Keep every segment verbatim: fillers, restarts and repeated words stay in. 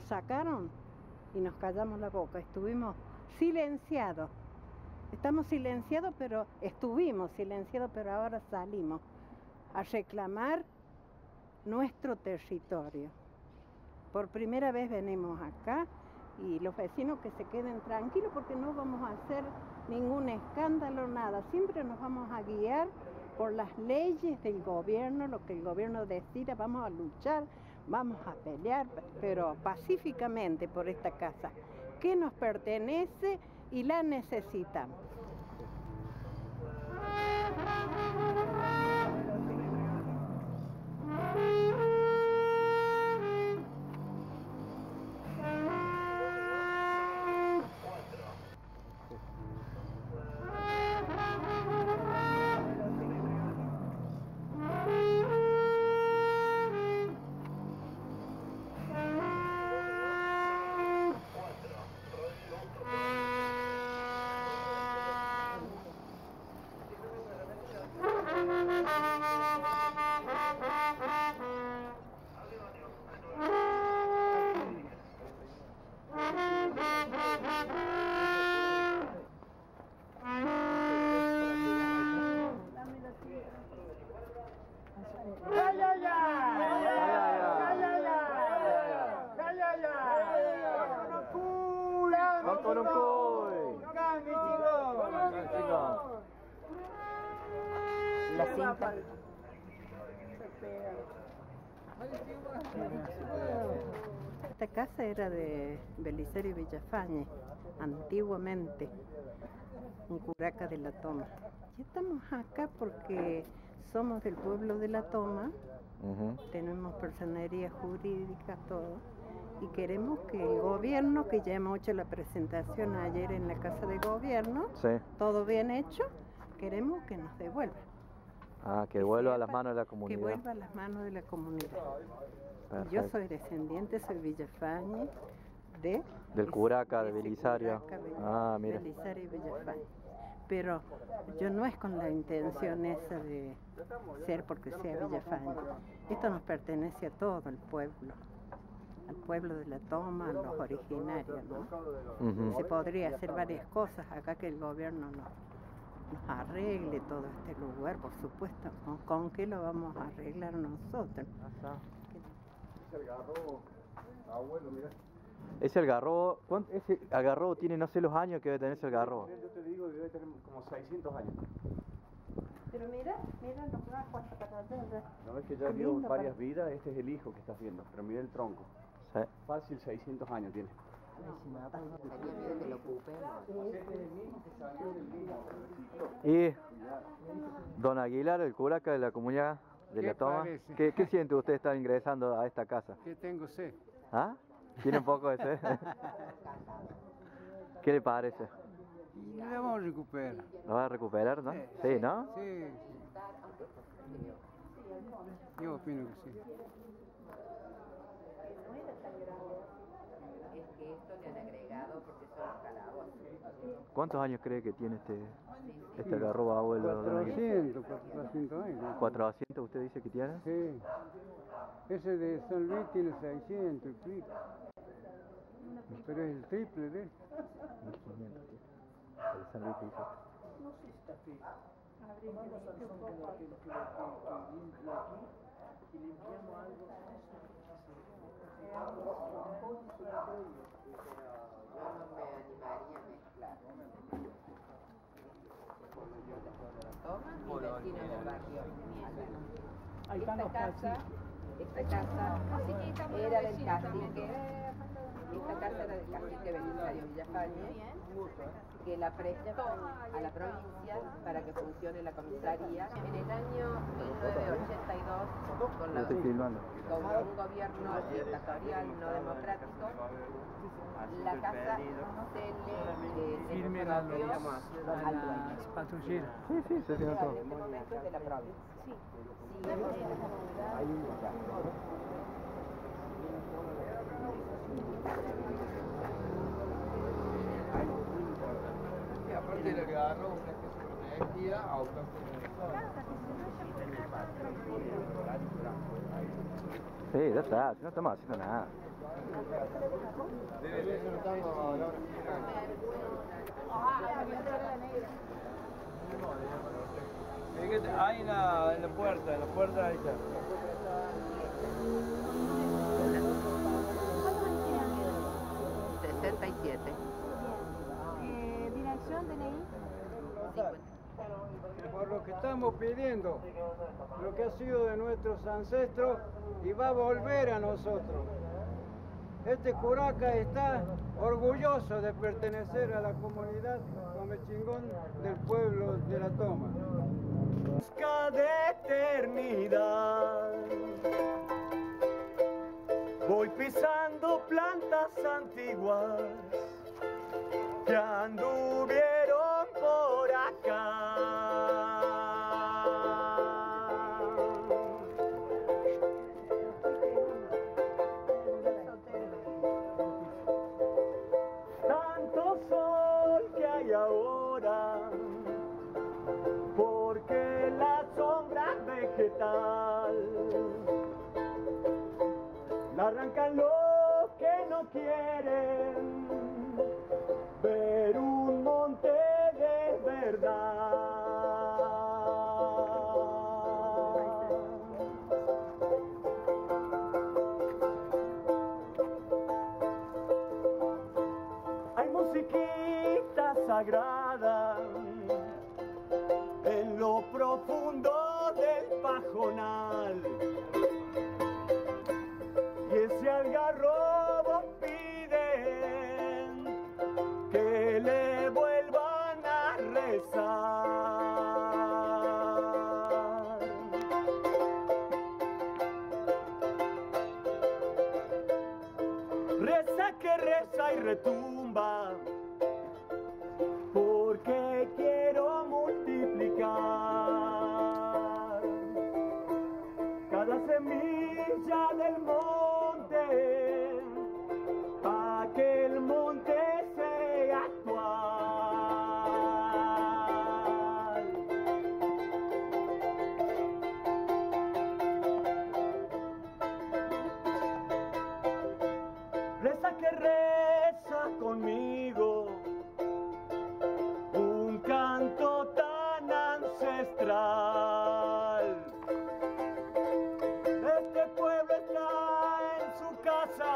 nos sacaron y nos callamos la boca, estuvimos silenciados. Estamos silenciados, pero estuvimos silenciados, pero ahora salimos a reclamar nuestro territorio. Por primera vez venimos acá y los vecinos que se queden tranquilos porque no vamos a hacer ningún escándalo, nada. Siempre nos vamos a guiar por las leyes del gobierno, lo que el gobierno decida. Vamos a luchar, vamos a pelear, pero pacíficamente por esta casa que nos pertenece y la necesitamos. Esta casa era de Belisario Villafañe, antiguamente, un curaca de la Toma. Y estamos acá porque somos del pueblo de la Toma, uh-huh. Tenemos personería jurídica, todo, y queremos que el gobierno, que ya hemos hecho la presentación ayer en la casa de gobierno, sí. Todo bien hecho, queremos que nos devuelvan. Ah, que vuelva a las manos de la comunidad. Que vuelva a las manos de la comunidad. Perfecto. Yo soy descendiente, soy Villafañe, de... Del curaca, de Belisario. Ah, mira. Belisario y Villafañe. Pero yo no es con la intención esa de ser porque sea Villafañe. Esto nos pertenece a todo el pueblo. Al pueblo de la Toma, a los originarios, ¿no? Uh-huh. Se podría hacer varias cosas acá que el gobierno no... nos arregle todo este lugar, por supuesto. ¿Con, con qué lo vamos a arreglar nosotros? Es el garrobo, abuelo, mirá. Es el garrobo, ¿cuánto es el garrobo tiene? No sé los años que debe tener ese garrobo. Yo te digo que debe tener como seiscientos años. Pero mira, mira los brazos hasta para atrás. No ves que ya vio varias vidas, este es el hijo que estás viendo, pero mira el tronco. Sí. Fácil, seiscientos años tiene. Y don Aguilar, el curaca de la comunidad de la Toma, ¿qué, ¿qué siente usted estar ingresando a esta casa? Que tengo sed. ¿Ah? ¿Tiene un poco de sed? ¿Qué le parece? La vamos a recuperar. ¿La va a recuperar, no? Sí, sí, ¿no? Sí. Yo opino que sí. Es que esto le han agregado porque son los calabozos. ¿Cuántos años cree que tiene este, este garrobo, abuelo? cuatrocientos, cuatrocientos años. ¿cuatrocientos usted dice que tiene? Sí. Ese de San Luis tiene seiscientos, pico. Pero es el triple de este. mil quinientos, el de San Luis dice. No sé si está aquí. Vamos al son de la gente que limpia aquí y limpiamos algo. Yo no me animaría a mezclar. Toman y vecinos del barrio. Esta casa, esta casa era del cacique, esta casa era del cacique Belisario Villafañe, que la prestó a la provincia para que funcione la comisaría. En el año mil novecientos ochenta y dos, con, la, con un gobierno dictatorial no democrático, la casa se le eh, patrulleros. Sí, sí, se dio todo. Es de la provincia. Sí. Hay un aparte le agarro una que se conecta a otras que se Sí, ya está, si no estamos haciendo nada. Ahí en la, en la puerta, en la puerta ahí está. sesenta y siete. Eh, ¿Dirección D N I? cincuenta. Por lo que estamos pidiendo, lo que ha sido de nuestros ancestros y va a volver a nosotros. Este curaca está orgulloso de pertenecer a la comunidad comechingón del pueblo de la Toma. Busca de eternidad, voy pisando plantas antiguas que anduvieron por acá. Tanto sol que hay ahora, porque la sombra vegetal la arrancan los que no quieren ver un monte de verdad. Hay musiquita sagrada en lo profundo del pajonal, y ese algarrobo que le vuelvan a rezar. Reza que reza y retumba, porque quiero multiplicar cada semilla del monte, pa' que el monte sea actual. Reza que reza conmigo un canto tan ancestral. Este pueblo está en su casa,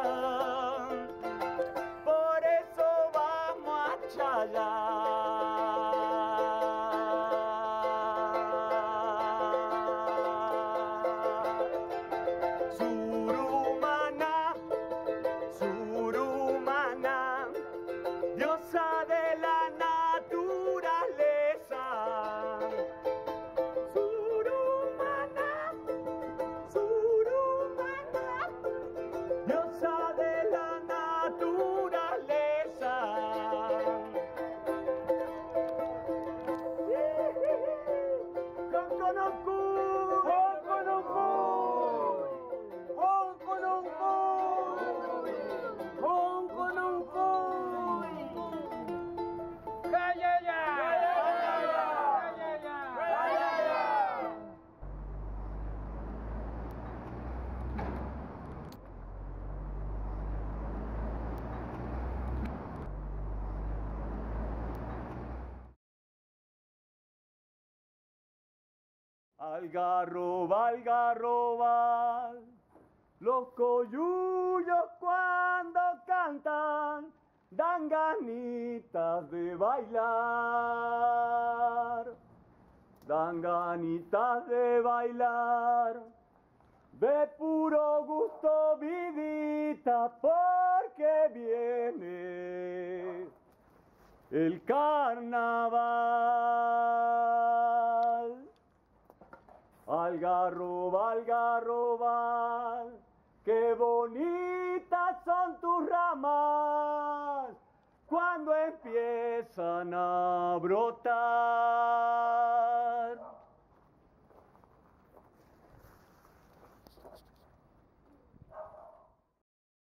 Surumana, Surumana, diosa de la naturaleza. Surumana, Surumana, diosa de la naturaleza. Algarroba, algarroba, los coyullos cuando cantan dan ganitas de bailar, dan ganitas de bailar, de puro gusto vidita, porque viene el carnaval. Algarroba, algarroba, qué bonitas son tus ramas cuando empiezan a brotar.